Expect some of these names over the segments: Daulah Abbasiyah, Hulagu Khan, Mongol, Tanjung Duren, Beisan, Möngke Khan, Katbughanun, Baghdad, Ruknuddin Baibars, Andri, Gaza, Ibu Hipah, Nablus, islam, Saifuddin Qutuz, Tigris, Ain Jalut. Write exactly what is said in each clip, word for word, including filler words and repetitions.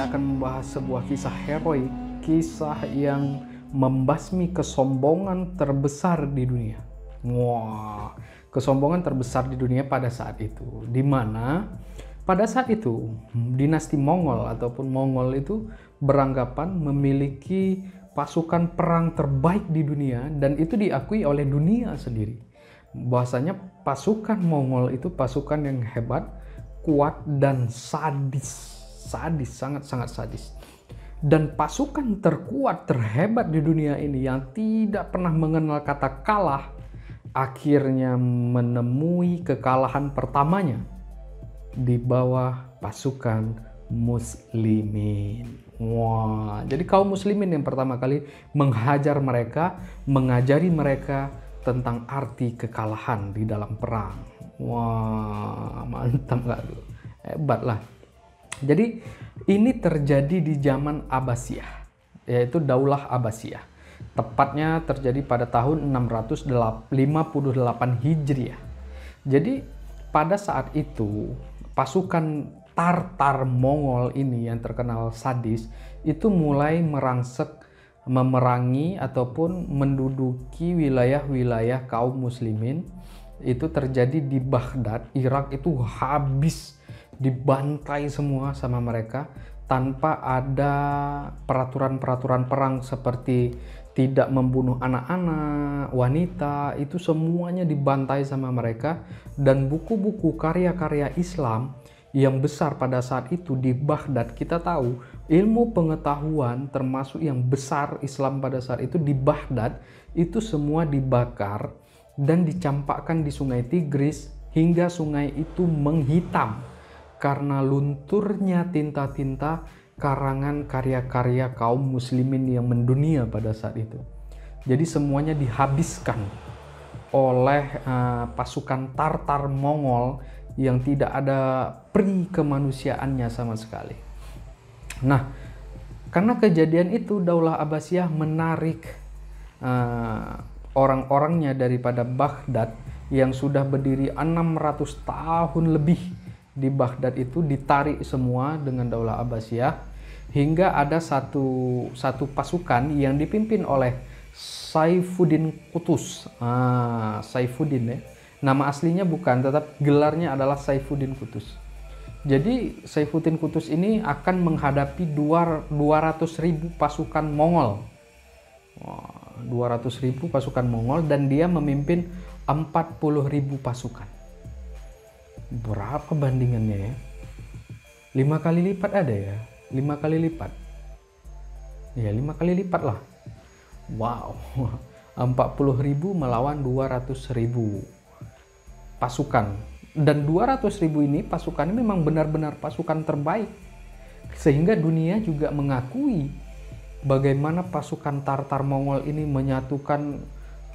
Akan membahas sebuah kisah heroik, kisah yang membasmi kesombongan terbesar di dunia. Wah, kesombongan terbesar di dunia pada saat itu, di mana pada saat itu dinasti Mongol ataupun Mongol itu beranggapan memiliki pasukan perang terbaik di dunia, dan itu diakui oleh dunia sendiri. Bahwasanya pasukan Mongol itu pasukan yang hebat, kuat, dan sadis. Sadis, sangat-sangat sadis. Dan pasukan terkuat, terhebat di dunia ini yang tidak pernah mengenal kata kalah, akhirnya menemui kekalahan pertamanya di bawah pasukan muslimin. Wah, jadi kaum muslimin yang pertama kali menghajar mereka, mengajari mereka tentang arti kekalahan di dalam perang. Wah, mantap gak tuh? Hebat lah. Jadi ini terjadi di zaman Abbasiyah, yaitu Daulah Abbasiyah. Tepatnya terjadi pada tahun enam ratus lima puluh delapan Hijriah. Jadi pada saat itu pasukan Tartar Mongol ini yang terkenal sadis itu mulai merangsek, memerangi ataupun menduduki wilayah-wilayah kaum muslimin. Itu terjadi di Baghdad, Irak, itu habis dibantai semua sama mereka tanpa ada peraturan-peraturan perang seperti tidak membunuh anak-anak, wanita, itu semuanya dibantai sama mereka. Dan buku-buku karya-karya Islam yang besar pada saat itu di Baghdad, kita tahu ilmu pengetahuan termasuk yang besar Islam pada saat itu di Baghdad itu semua dibakar dan dicampakkan di sungai Tigris hingga sungai itu menghitam karena lunturnya tinta-tinta karangan karya-karya kaum muslimin yang mendunia pada saat itu. Jadi semuanya dihabiskan oleh uh, pasukan Tartar Mongol yang tidak ada peri kemanusiaannya sama sekali. Nah, karena kejadian itu Daulah Abbasiyah menarik uh, orang-orangnya daripada Baghdad yang sudah berdiri enam ratus tahun lebih. Di Baghdad itu ditarik semua dengan Daulah Abbasiyah hingga ada satu satu pasukan yang dipimpin oleh Saifuddin Qutuz. Ah, Saifuddin ya. Nama aslinya bukan, tetap gelarnya adalah Saifuddin Qutuz. Jadi Saifuddin Qutuz ini akan menghadapi dua ratus ribu pasukan Mongol. dua ratus ribu pasukan Mongol dan dia memimpin empat puluh ribu pasukan. Berapa bandingannya ya? Lima kali lipat ada ya? Lima kali lipat. Ya, lima kali lipat lah. Wow. empat puluh ribu melawan dua ratus ribu pasukan. Dan dua ratus ribu ini pasukannya memang benar-benar pasukan terbaik. Sehingga dunia juga mengakui bagaimana pasukan Tartar Mongol ini menyatukan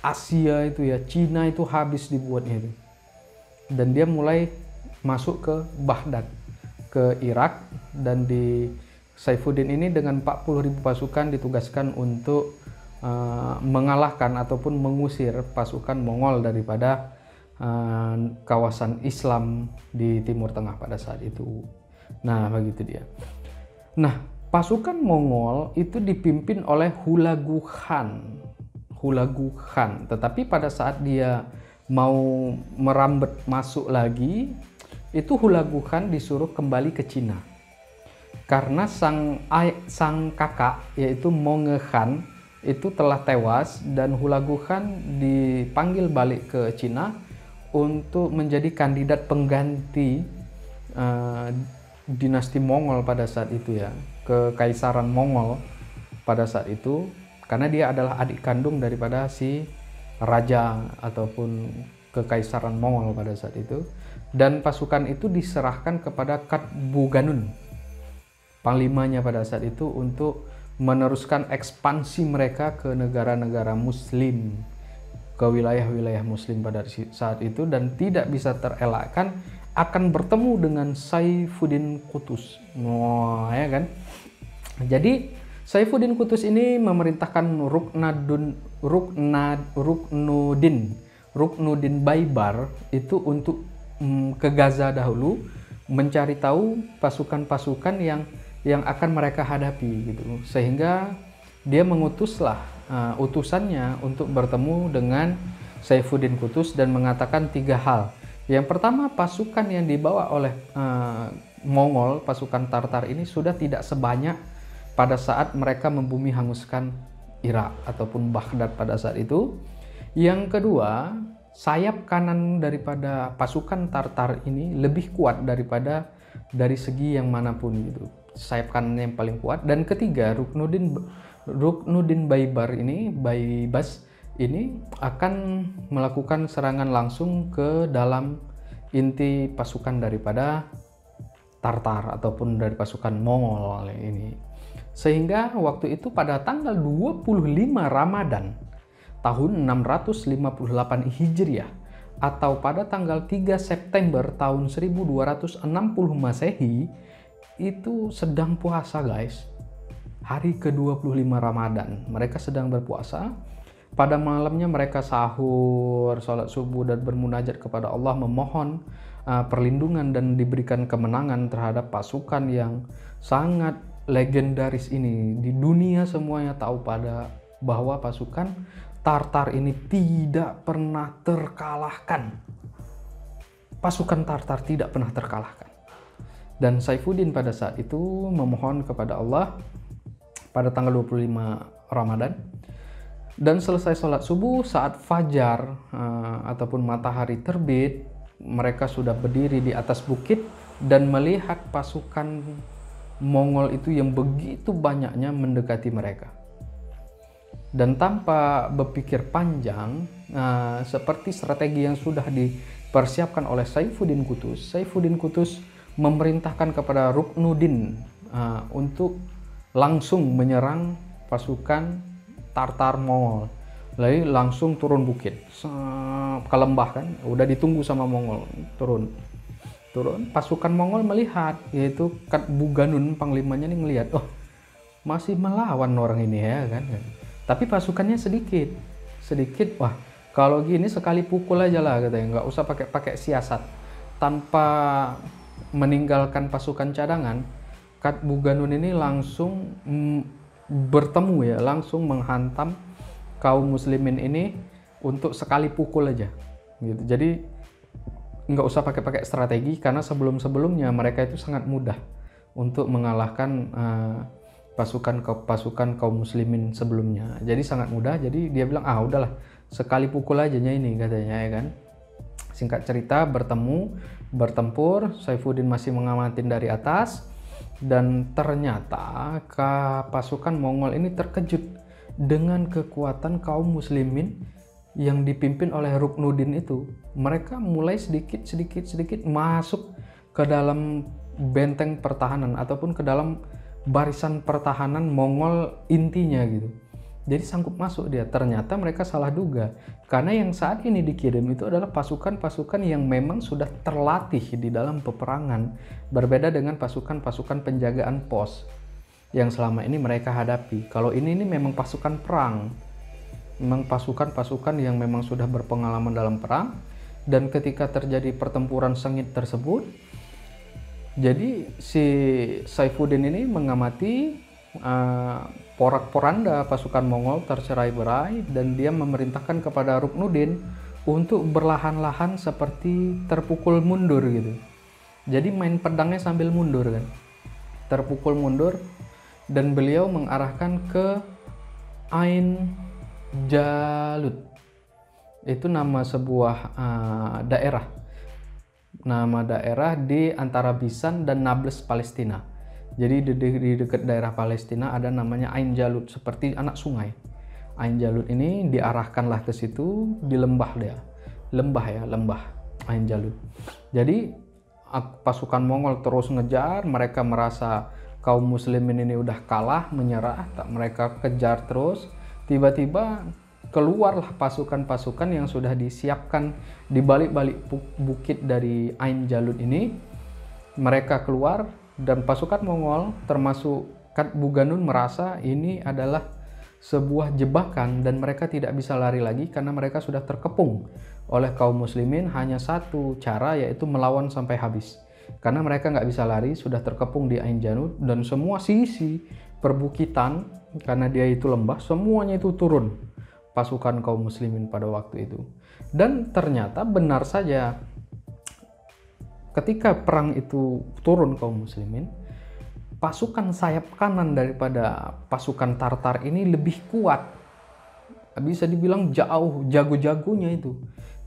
Asia itu ya. Cina itu habis dibuatnya itu. Dan dia mulai masuk ke Baghdad, ke Irak, dan di Saifuddin ini dengan empat puluh ribu pasukan ditugaskan untuk uh, mengalahkan ataupun mengusir pasukan Mongol daripada uh, kawasan Islam di Timur Tengah pada saat itu. Nah, begitu dia. Nah, pasukan Mongol itu dipimpin oleh Hulagu Khan. Hulagu Khan. Tetapi pada saat dia mau merambet masuk lagi, itu Hulagu Khan disuruh kembali ke Cina karena sang sang kakak yaitu Möngke Khan itu telah tewas, dan Hulagu Khan dipanggil balik ke Cina untuk menjadi kandidat pengganti uh, dinasti Mongol pada saat itu ya, kekaisaran Mongol pada saat itu, karena dia adalah adik kandung daripada si raja ataupun kekaisaran Mongol pada saat itu. Dan pasukan itu diserahkan kepada Katbughanun. panglimanya pada saat itu untuk meneruskan ekspansi mereka ke negara-negara muslim, ke wilayah-wilayah muslim pada saat itu, dan tidak bisa terelakkan akan bertemu dengan Saifuddin Qutuz. Wah, ya kan? Jadi Saifuddin Qutuz ini memerintahkan Ruknuddin Ruknuddin Ruknuddin Baibars itu untuk mm, ke Gaza dahulu, mencari tahu pasukan-pasukan yang yang akan mereka hadapi gitu, sehingga dia mengutuslah uh, utusannya untuk bertemu dengan Saifuddin Qutuz dan mengatakan tiga hal. Yang pertama, pasukan yang dibawa oleh uh, Mongol, pasukan Tartar ini sudah tidak sebanyak pada saat mereka membumi hanguskan Irak ataupun Baghdad pada saat itu. Yang kedua, sayap kanan daripada pasukan Tartar ini lebih kuat daripada dari segi yang manapun gitu, sayap kanan yang paling kuat. Dan ketiga, Ruknuddin Ruknuddin Baibars ini Baibars ini akan melakukan serangan langsung ke dalam inti pasukan daripada Tartar ataupun dari pasukan Mongol ini. Sehingga waktu itu pada tanggal dua puluh lima Ramadan tahun enam ratus lima puluh delapan Hijriah atau pada tanggal tiga September tahun seribu dua ratus enam puluh Masehi, itu sedang puasa, guys. Hari ke dua puluh lima Ramadan mereka sedang berpuasa. Pada malamnya mereka sahur, sholat subuh, dan bermunajat kepada Allah, memohon uh, perlindungan dan diberikan kemenangan terhadap pasukan yang sangat legendaris ini. Di dunia semuanya tahu pada bahwa pasukan Tartar ini tidak pernah terkalahkan. Pasukan Tartar tidak pernah terkalahkan. Dan Saifuddin pada saat itu memohon kepada Allah pada tanggal dua puluh lima Ramadan, dan selesai sholat subuh saat fajar uh, ataupun matahari terbit, mereka sudah berdiri di atas bukit dan melihat pasukan Mongol itu yang begitu banyaknya mendekati mereka. Dan tanpa berpikir panjang, uh, seperti strategi yang sudah dipersiapkan oleh Saifuddin Qutuz, Saifuddin Qutuz memerintahkan kepada Ruknuddin uh, untuk langsung menyerang pasukan Tartar Mongol. Lalu langsung turun bukit ke lembah, kan udah ditunggu sama Mongol, turun turun pasukan Mongol melihat, yaitu Katbughanun panglimanya ini melihat, oh masih melawan orang ini ya kan, tapi pasukannya sedikit sedikit wah kalau gini sekali pukul aja lah katanya, nggak usah pakai pakai siasat. Tanpa meninggalkan pasukan cadangan, Katbughanun ini langsung mm, bertemu ya, langsung menghantam kaum muslimin ini untuk sekali pukul aja gitu. Jadi nggak usah pakai-pakai strategi, karena sebelum-sebelumnya mereka itu sangat mudah untuk mengalahkan uh, pasukan pasukan kaum muslimin sebelumnya. Jadi sangat mudah, jadi dia bilang ah udahlah sekali pukul aja ini katanya ya kan. Singkat cerita, bertemu, bertempur, Saifuddin masih mengamatin dari atas, dan ternyata pasukan Mongol ini terkejut dengan kekuatan kaum muslimin yang dipimpin oleh Ruknuddin itu. Mereka mulai sedikit sedikit sedikit masuk ke dalam benteng pertahanan ataupun ke dalam barisan pertahanan Mongol intinya gitu. Jadi sanggup masuk dia. Ternyata mereka salah duga, karena yang saat ini dikirim itu adalah pasukan-pasukan yang memang sudah terlatih di dalam peperangan, berbeda dengan pasukan-pasukan penjagaan pos yang selama ini mereka hadapi. Kalau ini ini memang pasukan perang, memang pasukan-pasukan yang memang sudah berpengalaman dalam perang. Dan ketika terjadi pertempuran sengit tersebut, jadi si Saifuddin ini mengamati Uh, porak-poranda pasukan Mongol tercerai-berai, dan dia memerintahkan kepada Ruknuddin untuk berlahan-lahan seperti terpukul mundur gitu. Jadi main pedangnya sambil mundur kan, terpukul mundur, dan beliau mengarahkan ke Ain Jalut, itu nama sebuah uh, daerah, nama daerah di antara Beisan dan Nablus Palestina. Jadi di, de di dekat daerah Palestina ada namanya Ain Jalut, seperti anak sungai. Ain Jalut ini diarahkanlah ke situ, di lembah dia. Lembah ya, lembah Ain Jalut. Jadi pasukan Mongol terus ngejar, mereka merasa kaum muslimin ini udah kalah, menyerah, tak mereka kejar terus, tiba-tiba keluarlah pasukan-pasukan yang sudah disiapkan di balik-balik bukit dari Ain Jalut ini. Mereka keluar dan pasukan Mongol termasuk Katbughanun merasa ini adalah sebuah jebakan dan mereka tidak bisa lari lagi karena mereka sudah terkepung oleh kaum muslimin. Hanya satu cara, yaitu melawan sampai habis. Karena mereka nggak bisa lari, sudah terkepung di Ain Jalut, dan semua sisi perbukitan, karena dia itu lembah, semuanya itu turun pasukan kaum muslimin pada waktu itu. Dan ternyata benar saja, ketika perang itu turun kaum muslimin, pasukan sayap kanan daripada pasukan Tartar ini lebih kuat, bisa dibilang jauh jago-jagonya itu.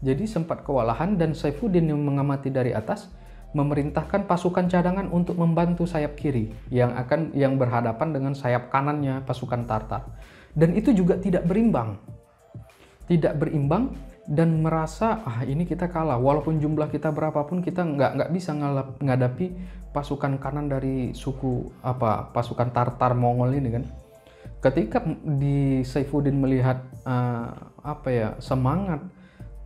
Jadi sempat kewalahan, dan Saifuddin yang mengamati dari atas memerintahkan pasukan cadangan untuk membantu sayap kiri yang akan yang berhadapan dengan sayap kanannya pasukan Tartar. Dan itu juga tidak berimbang, tidak berimbang dan merasa ah ini kita kalah, walaupun jumlah kita berapapun kita nggak nggak bisa ngalap, ngadapi pasukan kanan dari suku apa pasukan Tartar Mongol ini kan. Ketika di Saifuddin melihat uh, apa ya semangat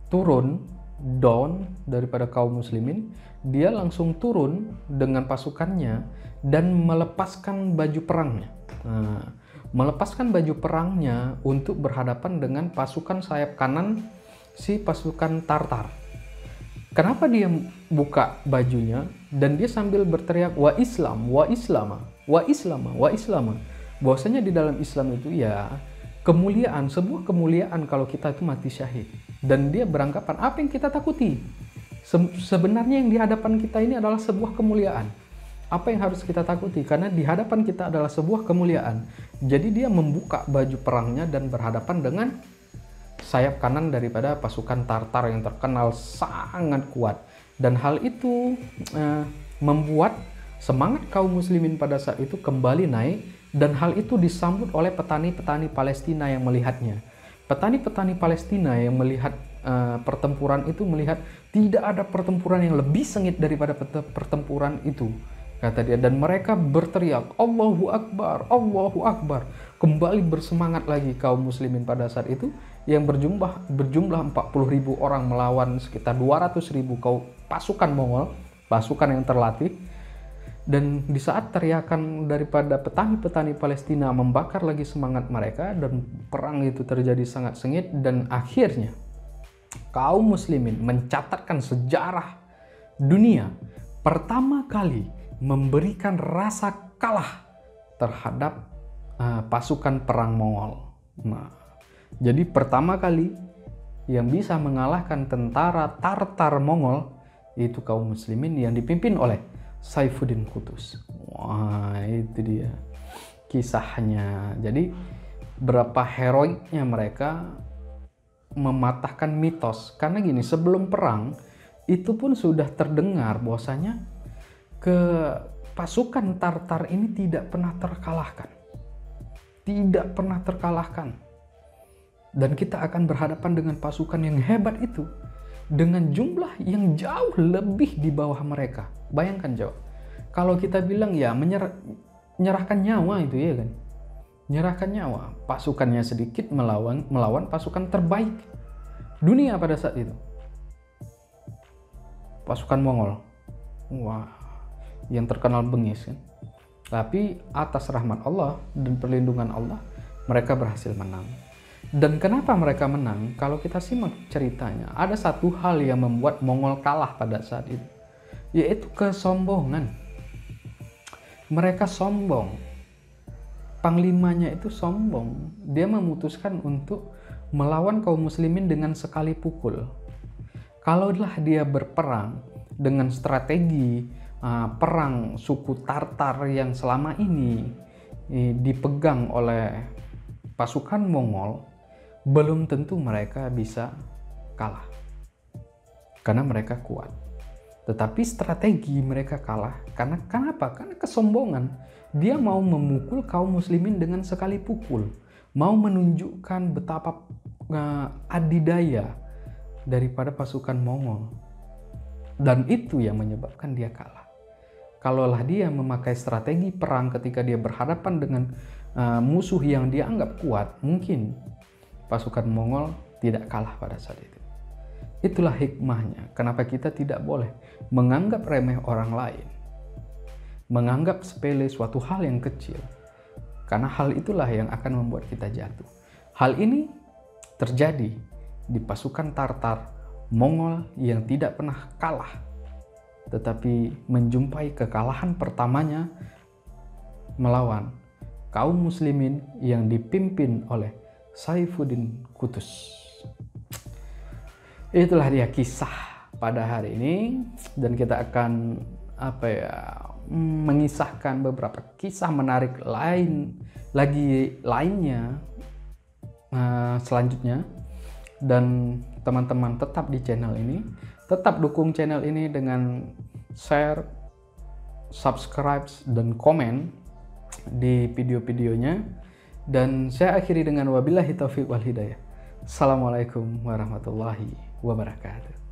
turun down daripada kaum muslimin, dia langsung turun dengan pasukannya dan melepaskan baju perangnya. Nah, melepaskan baju perangnya untuk berhadapan dengan pasukan sayap kanan si pasukan Tartar. Kenapa dia buka bajunya dan dia sambil berteriak wa Islam, wa Islama, wa Islama, wa Islama. Bahwasanya di dalam Islam itu ya kemuliaan, sebuah kemuliaan kalau kita itu mati syahid. Dan dia beranggapan apa yang kita takuti? Sebenarnya yang di hadapan kita ini adalah sebuah kemuliaan. Apa yang harus kita takuti? Karena di hadapan kita adalah sebuah kemuliaan. Jadi dia membuka baju perangnya dan berhadapan dengan sayap kanan daripada pasukan Tartar yang terkenal sangat kuat. Dan hal itu eh, membuat semangat kaum muslimin pada saat itu kembali naik. Dan hal itu disambut oleh petani-petani Palestina yang melihatnya. Petani-petani Palestina yang melihat uh, pertempuran itu melihat tidak ada pertempuran yang lebih sengit daripada pertempuran itu, kata dia. Dan mereka berteriak, Allahu Akbar, Allahu Akbar. Kembali bersemangat lagi kaum muslimin pada saat itu yang berjumlah, berjumlah empat puluh ribu orang melawan sekitar dua ratus ribu kaum pasukan Mongol, pasukan yang terlatih. Dan di saat teriakan daripada petani-petani Palestina membakar lagi semangat mereka, dan perang itu terjadi sangat sengit, dan akhirnya kaum muslimin mencatatkan sejarah dunia pertama kali memberikan rasa kalah terhadap uh, pasukan perang Mongol. Nah, jadi pertama kali yang bisa mengalahkan tentara Tartar Mongol itu kaum muslimin yang dipimpin oleh Saifuddin Qutuz. Wah, itu dia kisahnya. Jadi berapa heroiknya mereka mematahkan mitos. Karena gini, sebelum perang itu pun sudah terdengar bahwasanya ke pasukan Tartar ini tidak pernah terkalahkan. Tidak pernah terkalahkan. Dan kita akan berhadapan dengan pasukan yang hebat itu dengan jumlah yang jauh lebih di bawah mereka. Bayangkan jauh. Kalau kita bilang ya menyerah, menyerahkan nyawa itu ya kan. Menyerahkan nyawa. Pasukannya sedikit melawan melawan pasukan terbaik dunia pada saat itu. Pasukan Mongol. Wah, yang terkenal bengis kan. Tapi atas rahmat Allah dan perlindungan Allah mereka berhasil menang. Dan kenapa mereka menang? Kalau kita simak ceritanya, ada satu hal yang membuat Mongol kalah pada saat itu, yaitu kesombongan. Mereka sombong. Panglimanya itu sombong. Dia memutuskan untuk melawan kaum muslimin dengan sekali pukul. Kalaulah dia berperang dengan strategi uh, perang suku Tartar yang selama ini eh, dipegang oleh pasukan Mongol, belum tentu mereka bisa kalah. Karena mereka kuat. Tetapi strategi mereka kalah karena kenapa? Karena kesombongan. Dia mau memukul kaum muslimin dengan sekali pukul, mau menunjukkan betapa uh, adidaya daripada pasukan Mongol. Dan itu yang menyebabkan dia kalah. kalaulah dia memakai strategi perang ketika dia berhadapan dengan uh, musuh yang dia anggap kuat, mungkin pasukan Mongol tidak kalah pada saat itu. Itulah hikmahnya, kenapa kita tidak boleh menganggap remeh orang lain, menganggap sepele suatu hal yang kecil, karena hal itulah yang akan membuat kita jatuh. Hal ini terjadi di pasukan Tartar Mongol yang tidak pernah kalah, tetapi menjumpai kekalahan pertamanya melawan kaum muslimin yang dipimpin oleh Saifuddin Qutuz. Itulah dia kisah pada hari ini, dan kita akan apa ya mengisahkan beberapa kisah menarik lain lagi lainnya uh, selanjutnya. Dan teman-teman tetap di channel ini, tetap dukung channel ini dengan share, subscribe, dan komen di video-videonya. Dan saya akhiri dengan wabillahi taufiq wal hidayah. Assalamualaikum warahmatullahi wabarakatuh.